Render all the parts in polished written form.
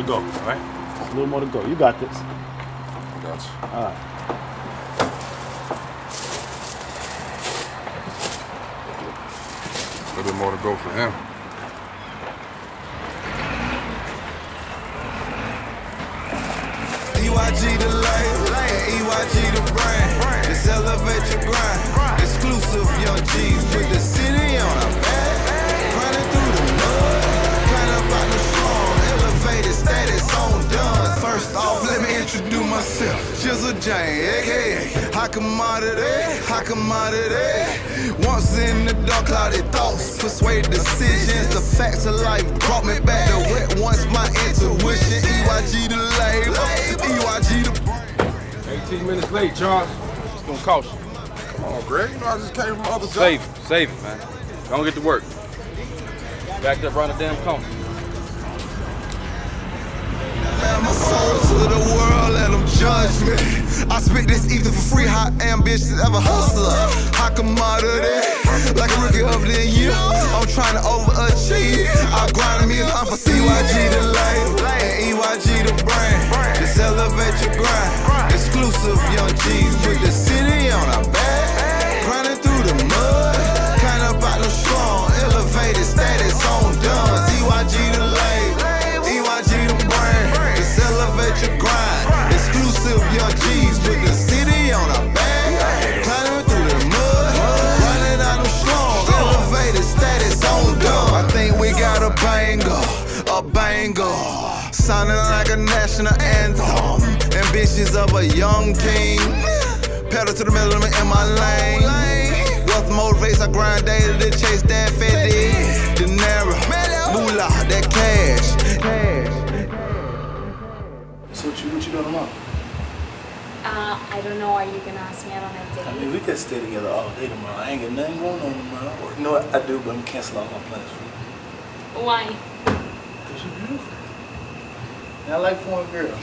to go, all right? Just a little more to go. You got this. I got you. All right. A little bit more to go for him. EYG the lane, EYG the brand. Let's elevate your grind. Exclusive young G's with the city on our back. Running through the mud, kind of by the strong. Elevated status on done. First off, let me introduce myself. Jizzle Jane, aka I come out of there, I come out of there. Once in the dark, clouded thoughts persuade decisions. The facts of life brought me back to wet once my intuition. EYG the label, EYG the brain. 18 minutes late, Charles. It's gonna cost you. Come on, Greg. You know I just came from other side. Save it, man. Don't get to work. Backed up around the damn corner. My soul to the world, let them judge me. I spit this ether for free, hot ambitions of a hustler. I come out of that like a rookie of the year. I'm trying to overachieve. I grind me and I'm for CYG the label and EYG the brand. Just elevate your grind. Exclusive young G's with the city on our back. Grinding through the mud, kind of by the strong. Elevated status on done. EYG the label, EYG the brand. Elevate your grind, exclusive young G's with the city on our back. Climbing through the mud, running out of strong. Elevated status on dumb. I think we got a banger, a banger. Sounding like a national anthem. Ambitions of a young king. Pedal to the metal in my lane. Wealth motivates, I grind daily to chase that 50 dinero, moolah, that cash. So what you doing tomorrow? I don't know. Are you gonna ask me out on a date? I mean, we could stay together all day tomorrow. I ain't got nothing going on tomorrow. Or, no, I do, but I'm canceling all my plans for you. Why? Because you're beautiful. And I like foreign girls. I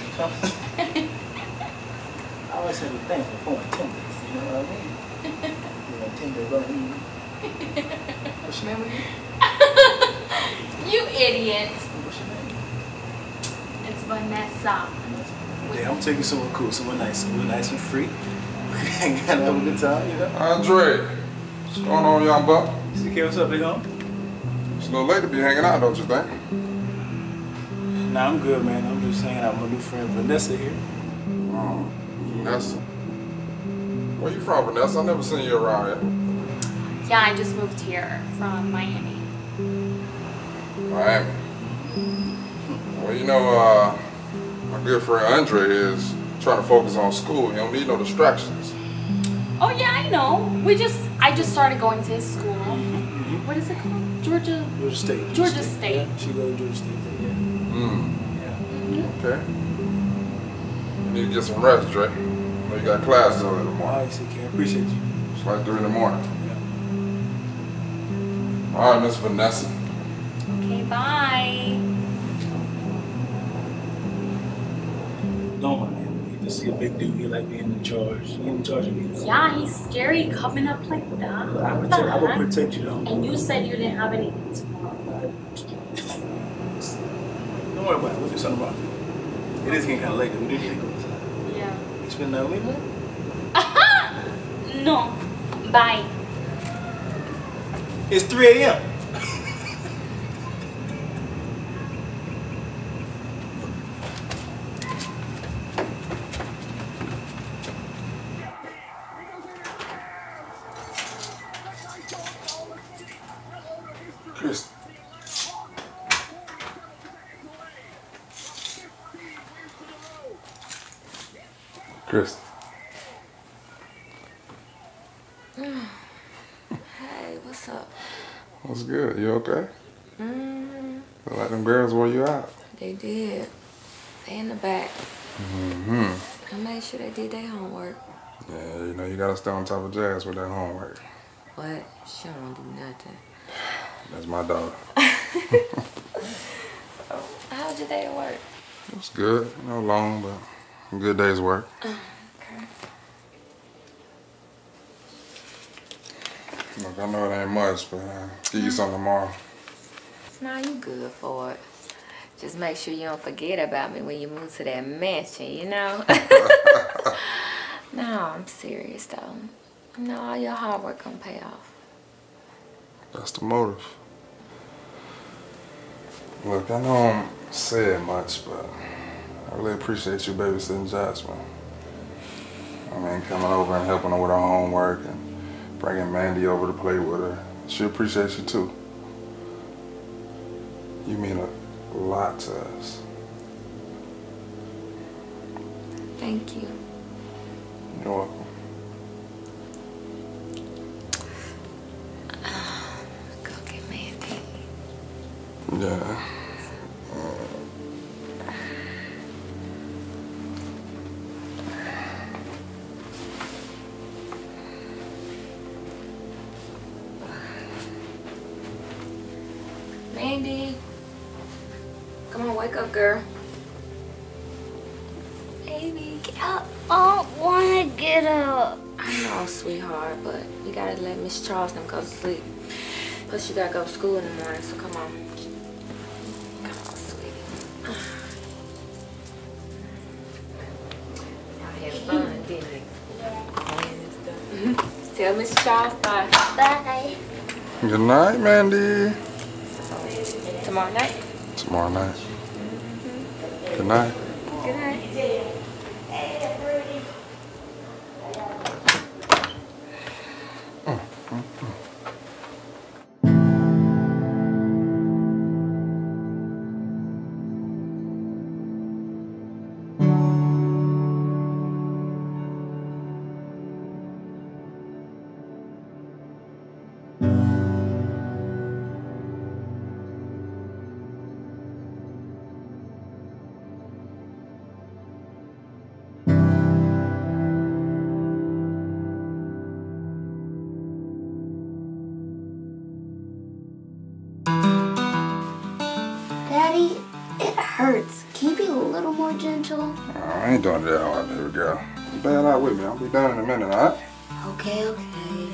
always have a thing for foreign tenders. You know what I mean? You know, tender running. What's your name again? You idiot. What's your name? It's Vanessa. Yeah, I'm taking someone cool, someone nice and free. Hang out, have a good time, you know. Andre, what's going on, young buck? CK, what's up, big home? It's a little late to be hanging out, don't you think? Nah, I'm good, man. I'm just hanging out with my new friend Vanessa here. Oh, Vanessa. Where you from, Vanessa? I never seen you around here. Yeah, I just moved here from Miami. Miami. Well, you know, my good friend Andre is trying to focus on school. He don't need no distractions. Oh yeah, I know. I just started going to his school. What is it called? Georgia State. Yeah, she goes to Georgia State. Yeah. Okay. You need to get some rest, Dre. I know you got class early in the morning. All right, CK. Appreciate you. It's like 3 in the morning. Yeah. All right, Miss Vanessa. Okay. Bye. Don't mind him. Just see a big dude. He like being in charge. He in charge of me. Yeah, he's scary coming up like that. I will protect you though. And you said you didn't have anything tomorrow. Don't worry about it. We'll do something about it. It is getting kind of late. We do need to go inside. Yeah. You spend that with me? No. Bye. It's 3 a.m. Chris. Chris. Hey, what's up? What's good? You okay? Feel like them girls wore you out. They did. They in the back. I made sure they did their homework. Yeah, you know you gotta stay on top of Jazz with that homework. What? She don't do nothing. That's my daughter. So, how's your day at work? It was good. No long, but good day's work. Okay. Look, I know it ain't much, but I'll give you something tomorrow. Nah, you good for it. just make sure you don't forget about me when you move to that mansion, you know? No, I'm serious though. No, all your hard work gonna pay off. That's the motive. Look, I know I don't say much, but I really appreciate you babysitting Jasmine. I mean, coming over and helping her with her homework and bringing Mandy over to play with her. She appreciates you too. You mean a lot to us. Thank you. You're welcome. Go get Mandy. Yeah. Mandy. Come on, wake up, girl. Baby, get up. I don't want to get up. I know, sweetheart, but you got to let Miss Charles and them go to sleep. Plus, you got to go to school in the morning, so come on. Come on, sweetie. Y'all had fun, didn't you? Yeah. Tell Miss Charles bye. Bye. Good night, Mandy. Tomorrow night? Tomorrow night. Good night. Good night. Gentle. Oh, I ain't doing that all right, baby girl. You bail out with me. I'll be down in a minute, alright? Okay, okay.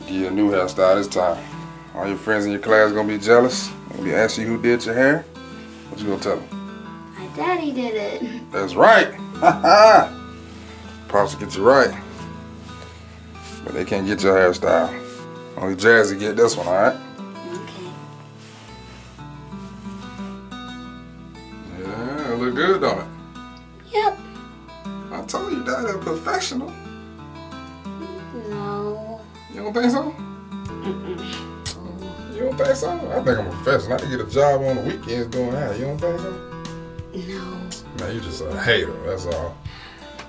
Give you a new hairstyle this time. All your friends in your class gonna be jealous. They're gonna be asking you who did your hair. What you gonna tell them? My daddy did it. That's right. Ha ha. Pops will get you right. But they can't get your hairstyle. Only Jazzy get this one, alright? Good on it. Yep. I told you that is professional. No. You don't think so? Mm-mm. You don't think so? I think I'm a professional. I can get a job on the weekends doing that. You don't think so? No. Man, you just a hater. That's all.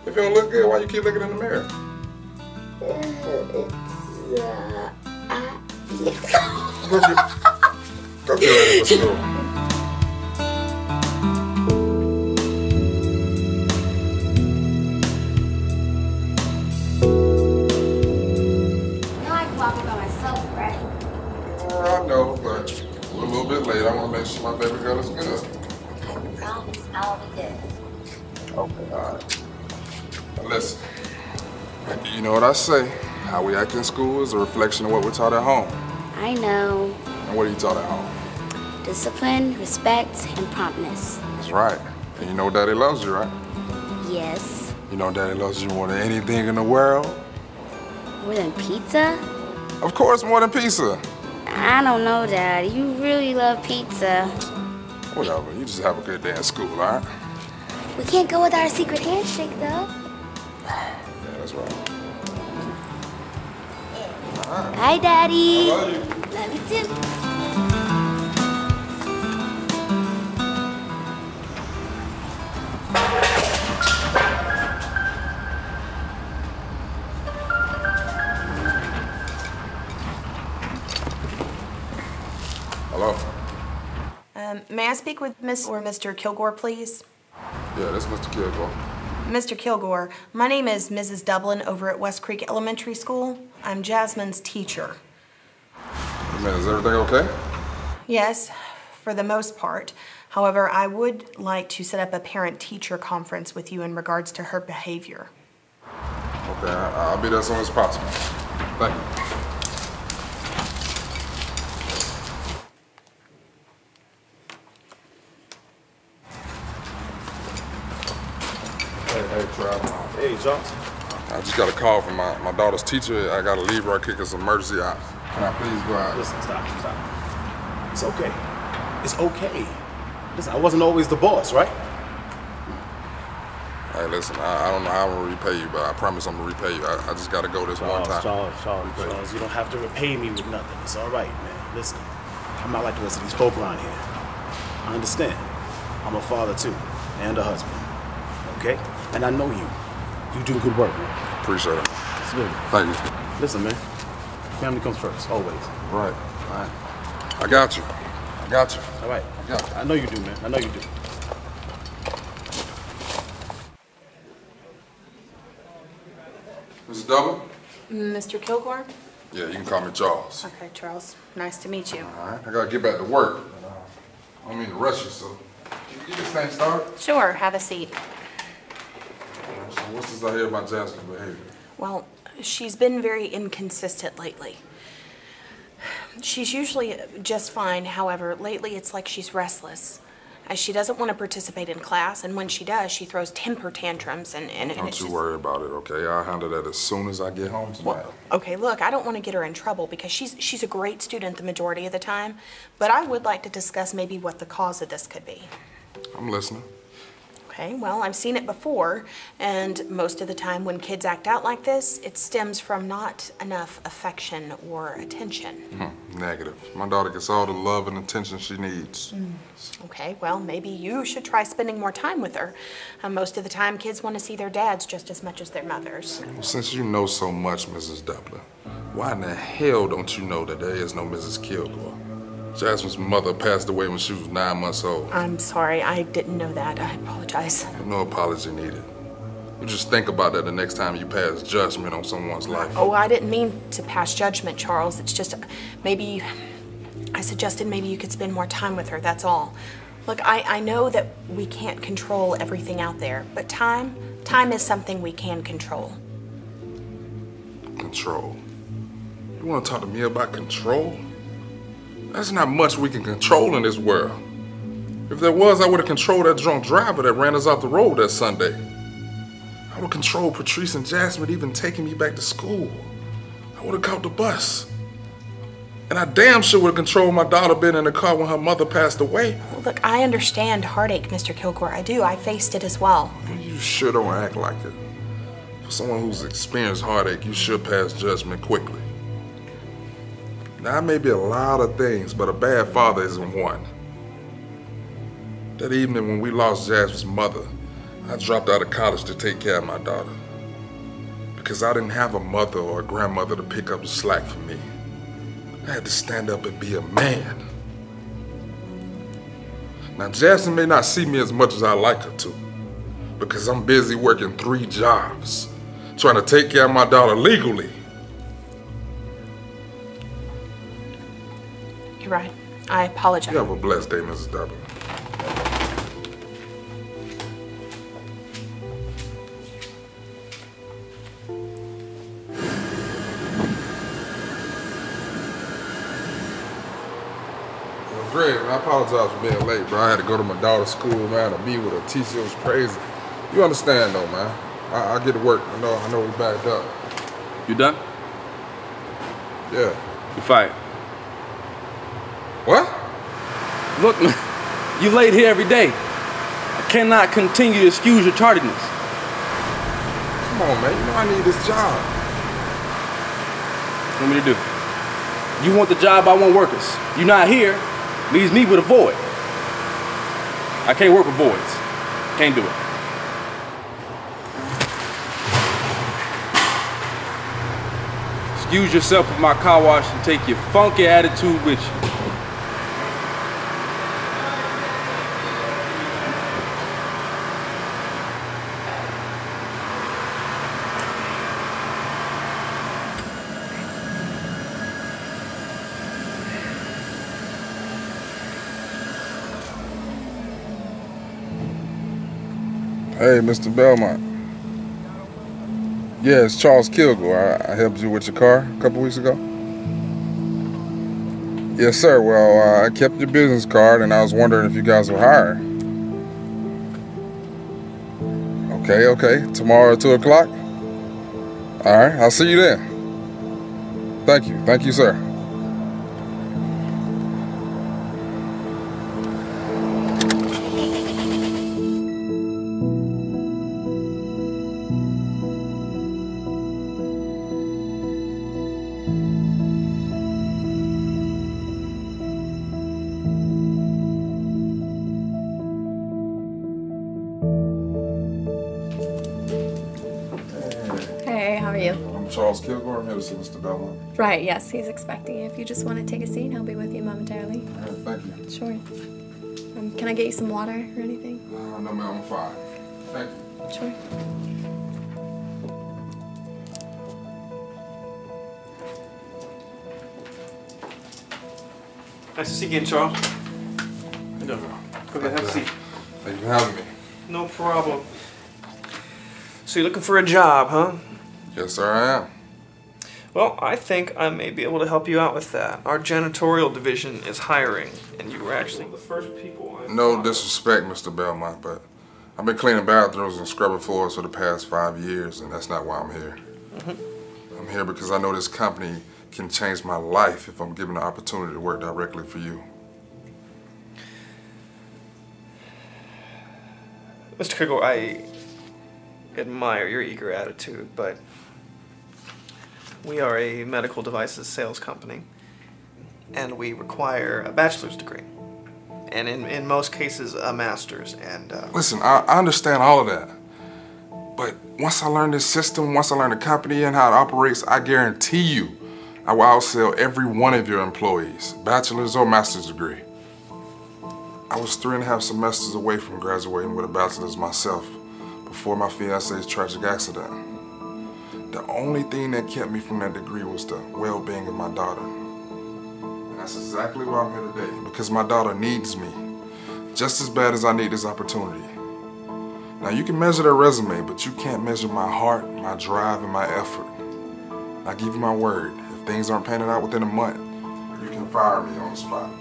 If you don't look good, why you keep looking in the mirror? It's Go get ready for school. My baby girl is good. I promise I'll be good. Okay, alright. Listen, you know what I say. How we act in school is a reflection of what we're taught at home. I know. And what are you taught at home? Discipline, respect, and promptness. That's right. And you know Daddy loves you, right? Yes. You know Daddy loves you more than anything in the world? More than pizza? Of course, more than pizza. I don't know, Dad. You really love pizza. Whatever. You just have a good day at school, all right? We can't go without our secret handshake, though. Yeah, that's right. All right. Hi, Daddy. I love you. Love you, too. May I speak with Miss or Mr. Kilgore, please? Yeah, that's Mr. Kilgore. Mr. Kilgore, my name is Mrs. Dublin over at West Creek Elementary School. I'm Jasmine's teacher. Is everything okay? Yes, for the most part. However, I would like to set up a parent-teacher conference with you in regards to her behavior. Okay, I'll be there as soon as possible. Thank you. Hey, Johnson. I just got a call from my daughter's teacher. I got to leave right quick. It's an emergency. Can I please go out? Listen, stop. It's okay. It's okay. Listen, I wasn't always the boss, right? Hey, listen, I don't know how I'm going to repay you, but I promise I'm going to repay you. I just got to go this one time. Charles, you don't have to repay me with nothing. It's all right, man. Listen, I'm not like the rest of these folk around here. I understand. I'm a father, too, and a husband. Okay? And I know you. You do good work, man. Appreciate it. It's good. Thank you. Listen, man. Family comes first, always. Right. All right. I got you. I got you. All right. I got you. I know you do, man. I know you do. Mrs. Dublin? Mr. Kilgore? Yeah, you can call me Charles. Okay, Charles. Nice to meet you. All right. I got to get back to work. I don't mean to rush you, so can you get this thing started? Sure. Have a seat. So what's this I hear about Jasmine's behavior? Well, she's been very inconsistent lately. She's usually just fine. However, lately it's like she's restless. She doesn't want to participate in class, and when she does, she throws temper tantrums. Don't you worry about it, okay? I'll handle that as soon as I get home tonight. Well, okay, look, I don't want to get her in trouble because she's a great student the majority of the time, but I would like to discuss maybe what the cause of this could be. I'm listening. Okay, well, I've seen it before, and most of the time when kids act out like this, it stems from not enough affection or attention. Negative. My daughter gets all the love and attention she needs. Okay, well, maybe you should try spending more time with her. Most of the time, kids want to see their dads just as much as their mothers. Well, since you know so much, Mrs. Doubler, why in the hell don't you know that there is no Mrs. Kilgore? Jasmine's mother passed away when she was 9 months old. I'm sorry, I didn't know that. I apologize. No apology needed. You just think about that the next time you pass judgment on someone's life. Oh, I didn't mean to pass judgment, Charles. It's just maybe, I suggested maybe you could spend more time with her, that's all. Look, I know that we can't control everything out there, but time is something we can control. Control? You want to talk to me about control? There's not much we can control in this world. If there was, I would have controlled that drunk driver that ran us off the road that Sunday. I would have controlled Patrice and Jasmine even taking me back to school. I would have caught the bus. And I damn sure would have controlled my daughter being in the car when her mother passed away. Well, look, I understand heartache, Mr. Kilgore. I do. I faced it as well. You sure don't act like it. For someone who's experienced heartache, you should pass judgment quickly. Now, I may be a lot of things, but a bad father isn't one. That evening when we lost Jasmine's mother, I dropped out of college to take care of my daughter. Because I didn't have a mother or a grandmother to pick up the slack for me. I had to stand up and be a man. Now, Jasmine may not see me as much as I like her to, because I'm busy working 3 jobs, trying to take care of my daughter legally. You're right. I apologize. You have a blessed day, Mrs. Dublin. Well, Greg, I apologize for being late, bro. I had to go to my daughter's school, man, to be with her teacher. It was crazy. You understand, though, man. I get to work. I know we backed up. You done? Yeah. You fired. What? Look, man, you late here every day. I cannot continue to excuse your tardiness. Come on, man. You know I need this job. What do you want me to do? You want the job, I want workers. You're not here, leaves me with a void. I can't work with voids. Can't do it. Excuse yourself with my car wash and take your funky attitude with you. Hey, Mr. Belmont. Yeah, it's Charles Kilgore. I helped you with your car a couple weeks ago. Yes, sir. Well, I kept your business card, and I was wondering if you guys were hiring. Okay, okay. Tomorrow at 2 o'clock? All right, I'll see you then. Thank you. Thank you, sir. Charles Kilgore, I'm here to see Mr. Belmont. Right, yes, he's expecting you. If you just want to take a seat, he'll be with you momentarily. All right, thank you. Sure. Can I get you some water or anything? No, ma'am, I'm fine. Thank you. Sure. Nice to see you again, Charles. How you doing? Go ahead, have a seat. Thank you for having me. No problem. So you're looking for a job, huh? Yes, sir, I am. Well, I think I may be able to help you out with that. Our janitorial division is hiring, and you were actually the first people I... No disrespect, Mr. Belmont, but I've been cleaning bathrooms and scrubbing floors for the past 5 years, and that's not why I'm here. Mm-hmm. I'm here because I know this company can change my life if I'm given the opportunity to work directly for you. Mr. Kilgore, I admire your eager attitude, but we are a medical devices sales company, and we require a bachelor's degree, and in most cases, a master's. And listen, I understand all of that, but once I learn this system, once I learn the company and how it operates, I guarantee you, I will outsell every one of your employees, bachelor's or master's degree. I was 3.5 semesters away from graduating with a bachelor's myself before my fiance's tragic accident. The only thing that kept me from that degree was the well-being of my daughter. And that's exactly why I'm here today, because my daughter needs me just as bad as I need this opportunity. Now, you can measure their resume, but you can't measure my heart, my drive, and my effort. I give you my word, if things aren't panning out within a month, you can fire me on the spot.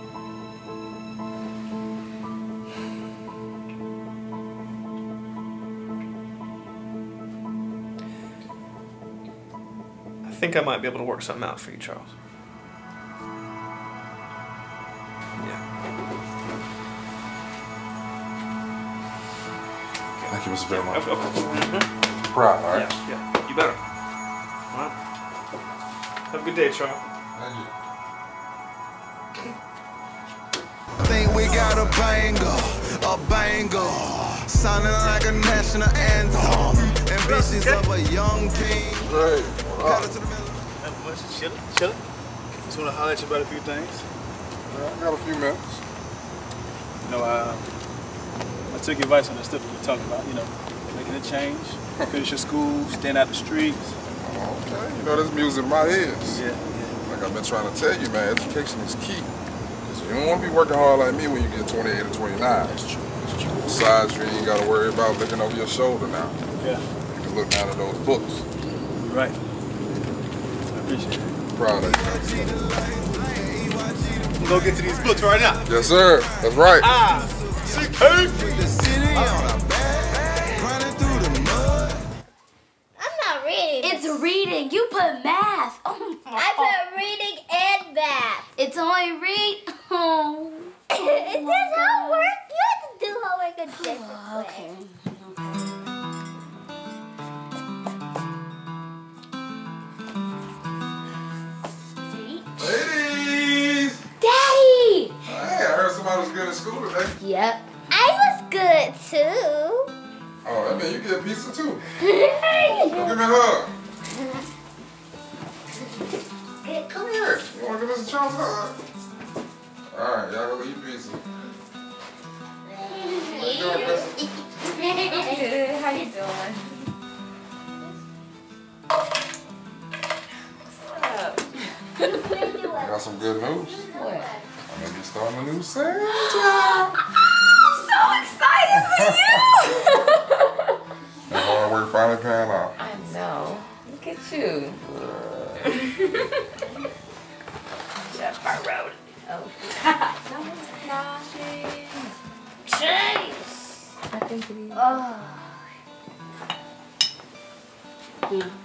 I think I might be able to work something out for you, Charles. Yeah. Okay. Thank you, Mr. Belmont. Okay. Mm-hmm. Pride, all right? Yeah, yeah. You better. All right. Have a good day, Charles. Thank you. I think we got a banger, a banger. Sounding like a national anthem. Ambitions of a young king. Great. Not much, chillin', chillin'. Just want to holler at you about a few things. I got a few minutes. You know, I took your advice on the stuff we were talking about, you know, making a change, finish your school, staying out the streets. Okay, you know, this music in my ears. Yeah, yeah. Like I've been trying to tell you, man, education is key. Because you don't want to be working hard like me when you get 28 or 29. That's true, that's true. Besides, you ain't got to worry about looking over your shoulder now. Yeah. You can look down at those books. Right. Proud of you. I'm gonna get to these books right now. Yes, sir. That's right. Ah, I'm not reading. It's reading. You put math. Oh my. I put reading and math. It's only read. Oh. It says homework. You have to do homework a different way. Okay. School today. Yep. I was good too. Oh, I mean, you get a pizza too. Go give me a hug. Come here. You want to give Mr. Charles a hug? All right, y'all go eat pizza. How you doing, Chris? I'm good. How you doing? What's up? Got some good news. What? I'm gonna be starting a new sales job. I'm so excited for you! That hard work finally paying off. I know. Look at you. That's my road. Oh. No, it's not. Jeez. I think it is. Oh. happy.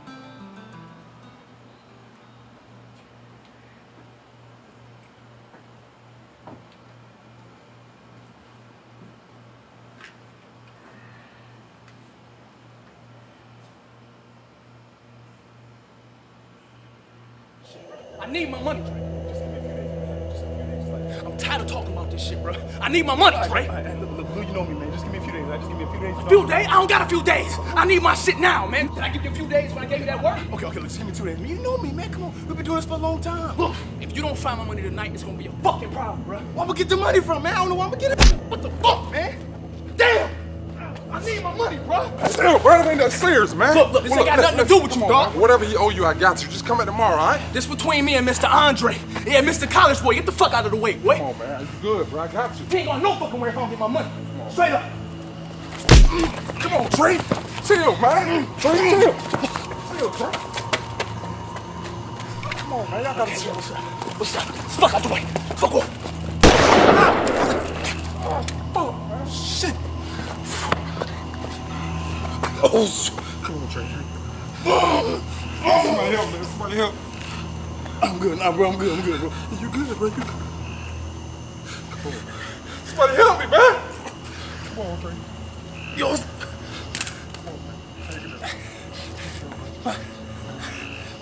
I need my money, Trey. Just give me a few days. I'm tired of talking about this shit, bro. I need my money, Trey. Look, Lou, you know me, man. Just give me a few days. Just give me a few days. A few days? I don't got a few days. I need my shit now, man. Did I give you a few days when I gave you that work? Okay, just give me 2 days. You know me, man. Come on. We've been doing this for a long time. Look, if you don't find my money tonight, it's gonna be a fucking problem, bro. Where I'ma get the money from, man? I don't know where I'ma get it. What the fuck, man? Damn! I need my money, bro. Damn, bro, that ain't that serious, man. Look, this ain't got nothing to do with you, dog. Whatever he owe you, I got you. Just come at tomorrow, all right? This between me and Mr. Andre. Yeah, Mr. College Boy, get the fuck out of the way, boy. Come on, man. You good, bro. I got you. You ain't going no fucking way if I don't get my money. Straight up. Come on, Trey. Chill, man. Trey, chill. Chill, Trey. Come on, man. Y'all gotta chill. What's up? Fuck out the way. Fuck off. Oh, shit. Oh, come on, Trey. Somebody help, man. Somebody help. I'm good, nah, bro. I'm good, bro. You good, bro? You good? Come on, man. Somebody help me, man. Come on, Trey. Yo. Come on, man. Take it up.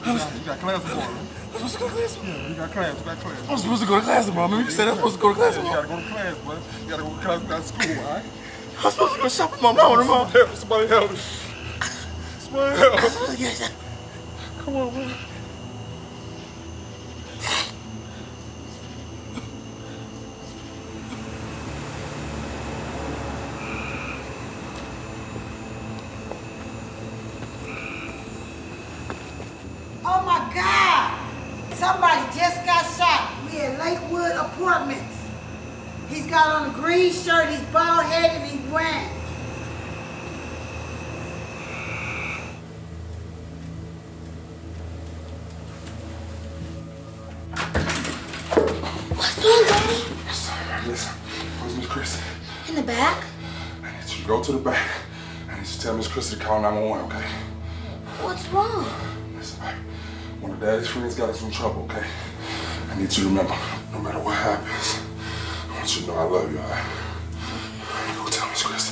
You got class tomorrow, man. I'm supposed to go to class tomorrow? Yeah, you got class. I'm supposed to go to class tomorrow, man. You said I'm supposed to go to class tomorrow. You gotta go to class, bro. You gotta go to class without school, all right? I'm supposed to go shopping with my mom tomorrow. Somebody help me. Somebody help me. Come on, man. Oh, my God. Somebody just got shot. We at Lakewood Apartments. He's got on a green shirt, he's bald-headed, he's wearing. What's wrong, Daddy? Listen, where's Miss Chris? In the back. I need you to go to the back. I need you to tell Miss Chris to call 911, okay? What's wrong? Listen, baby. One of Daddy's friends got us in trouble, okay? I need you to remember, no matter what happens, you know I love you, all right? Go tell Miss Chris.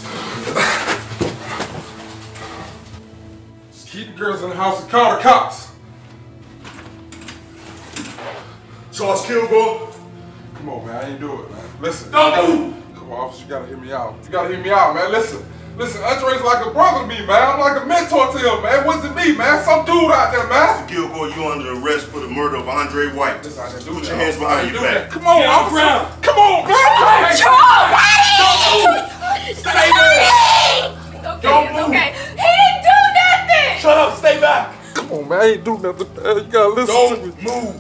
Just keep the girls in the house and call the cops. Charles Kilgore. Come on, man. I ain't do it, man. Listen. Don't do it. Come on, officer. You gotta hear me out. You gotta hear me out, man. Listen. Andre's like a brother to me, man. I'm like a mentor to him, man. What's it be, man? Some dude out there, man. Mr. Kilgore, you under arrest for the murder of Andre White. Put your hands behind your back. Come on, officer. Come on, man. Charles! Don't move! Stay back! Don't move! Okay. He didn't do nothing! Shut up, stay back! Come on, man, I ain't do nothing, man. You gotta listen to me. Don't move!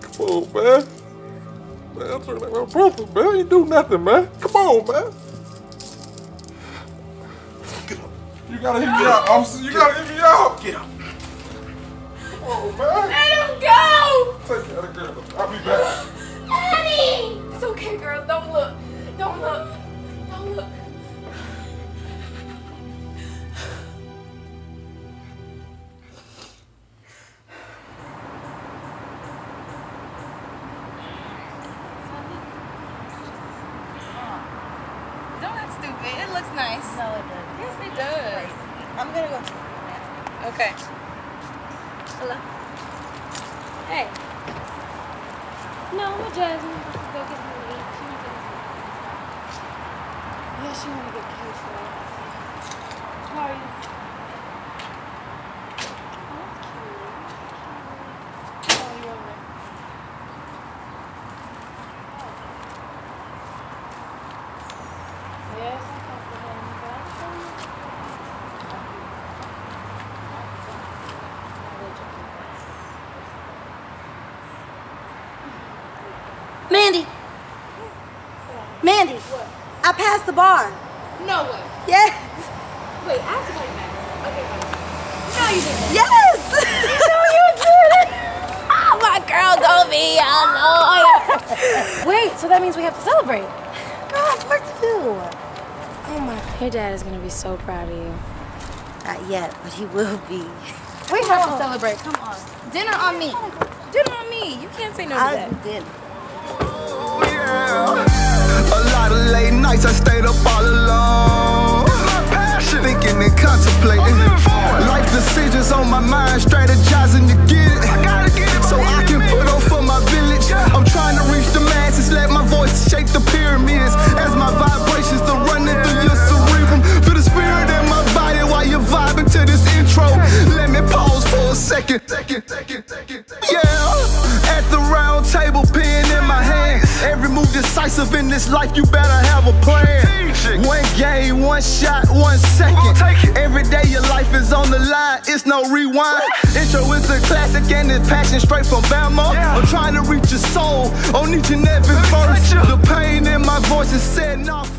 Come on, man. Man, I'm trying to make my brother, man. I ain't do nothing, man. Come on, man. Get up. You gotta hit me out, officer. You gotta hit me out. Get up. Come on, man. Let him go! Take care of the girl. I'll be back. Daddy! It's okay, girl. Don't look. Don't look. Don't look. Don't look stupid. It looks nice. No, it doesn't. Yes, it does. I'm gonna go to the bathroom. Okay. Hello. Hey. No, I'm with Jasmine. Let's go get some meat. She wants to get some meat. Yeah, she wants to get cute for us. How are you? Oh, that's cute. Oh, you're over there. Oh. Yes, I talk to him. Mandy, what? I passed the bar. No way. Yes. Wait, I have to play back. Okay, wait. No, you didn't. Yes. No, you didn't. Oh, my girl, don't be. I know. Wait, so that means we have to celebrate. Girl, what to do? Oh, my. Your dad is going to be so proud of you. Not yet, but he will be. We have to celebrate. Come on. Dinner on me. Dinner on me. You can't say no to that. Oh, yeah. A lot of late nights I stayed up all alone. Thinking and contemplating. Life decisions on my mind, strategizing to get it. So I can put on for my village. I'm trying to reach the masses, let my voice shake the pyramids. As my vibrations are running through your cerebrum. Feel the spirit in my body while you're vibing to this intro. Let me pause for a second. Yeah, at the round table, pen in my hand. Every move decisive in this life, you better have a plan. One game, one shot, one second. Every day your life is on the line, it's no rewind. Intro is a classic and it's passion straight from Bama. I'm trying to reach your soul on each and every verse. The pain in my voice is setting off.